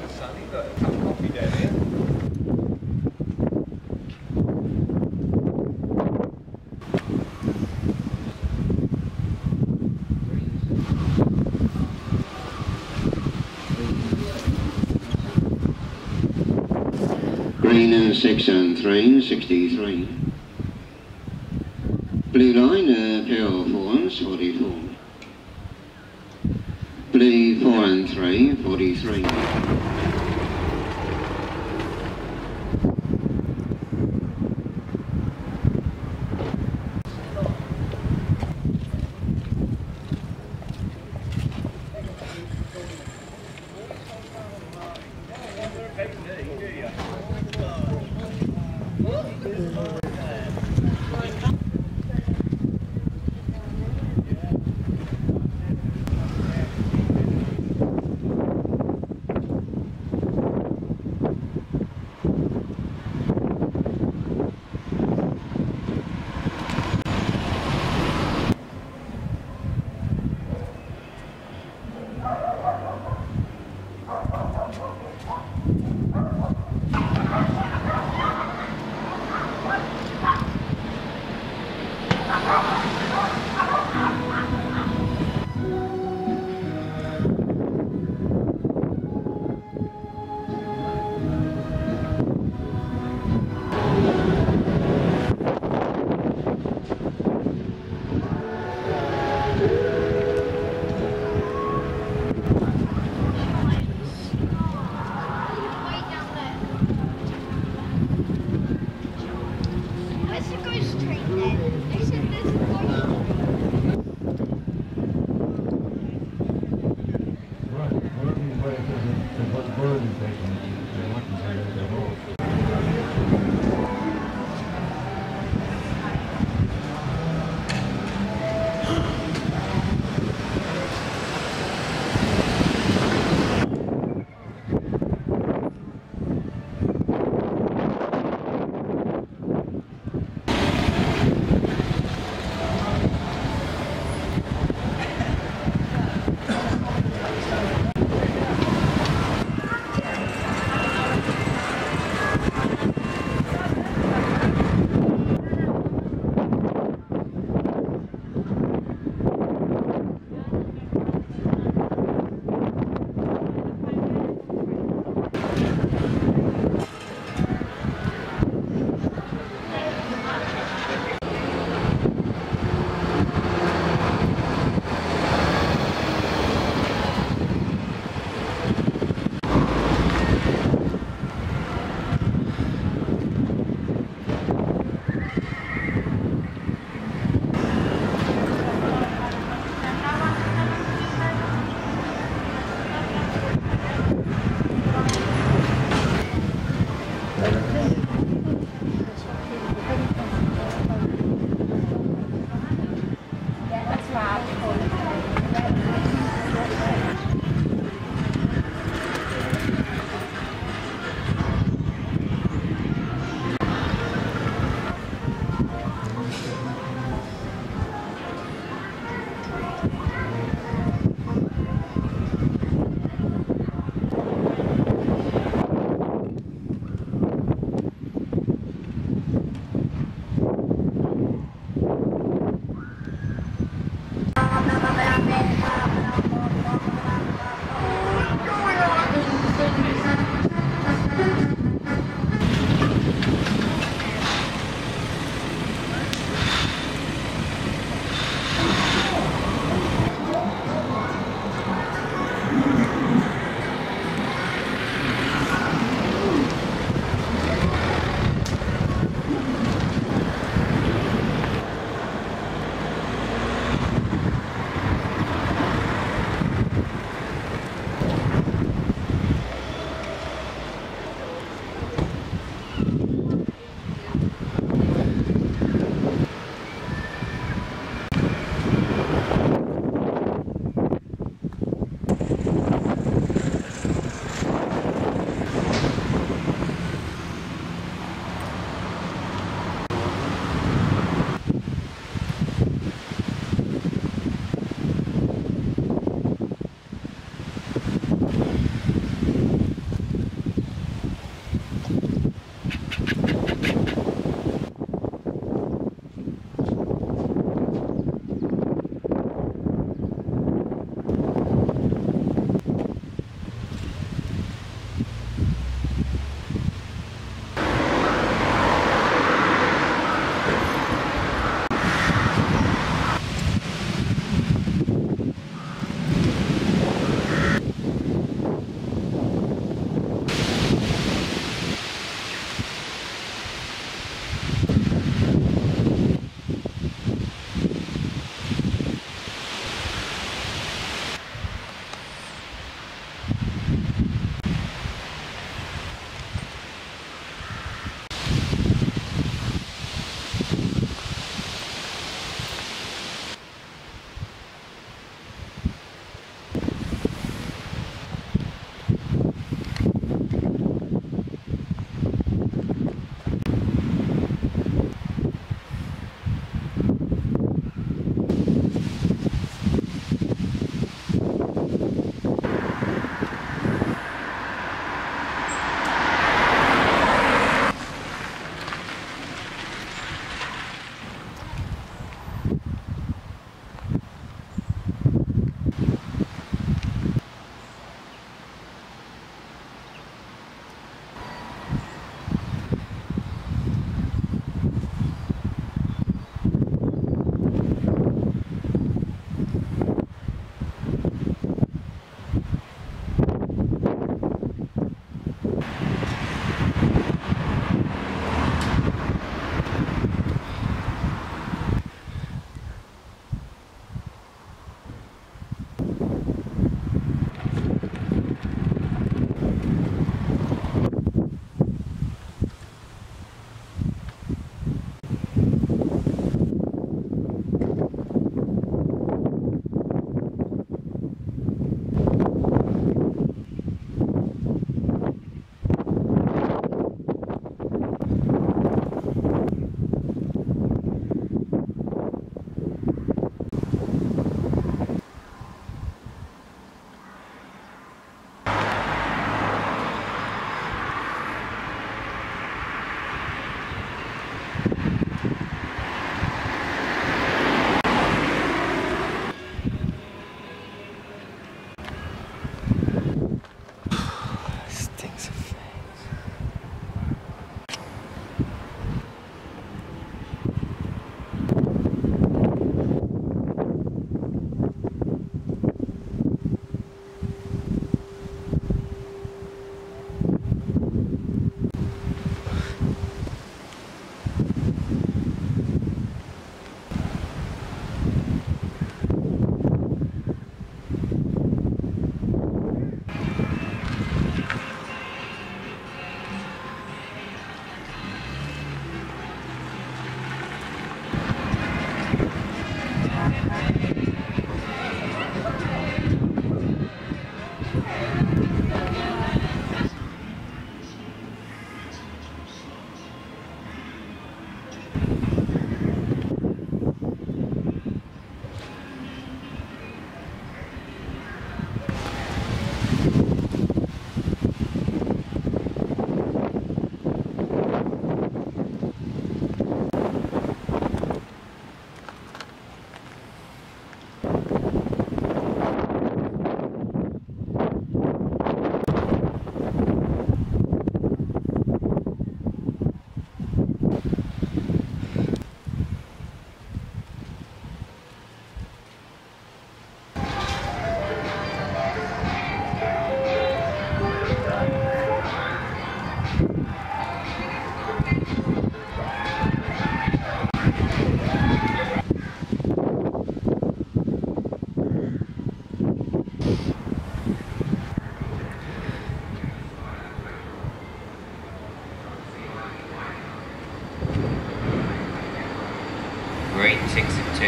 nice and sunny, got a cup of coffee down here. Green section 363. Blue line PL 4144. Blue 4 and 3 43.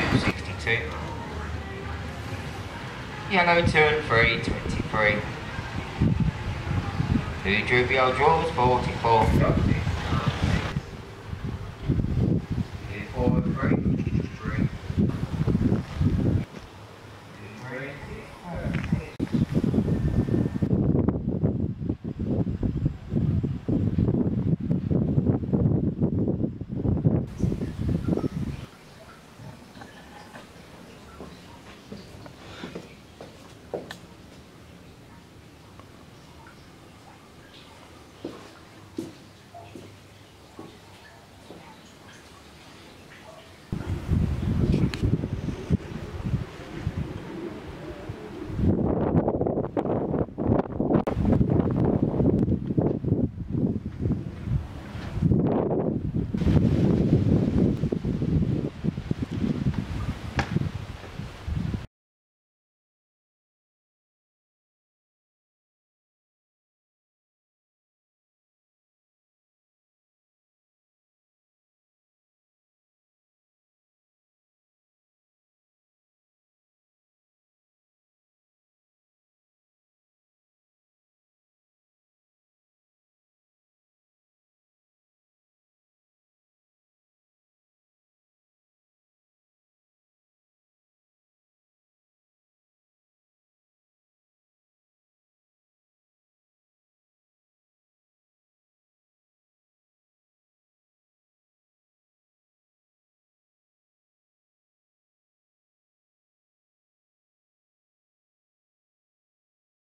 62. Yellow turn 3, 23. Two Juvial draws 44.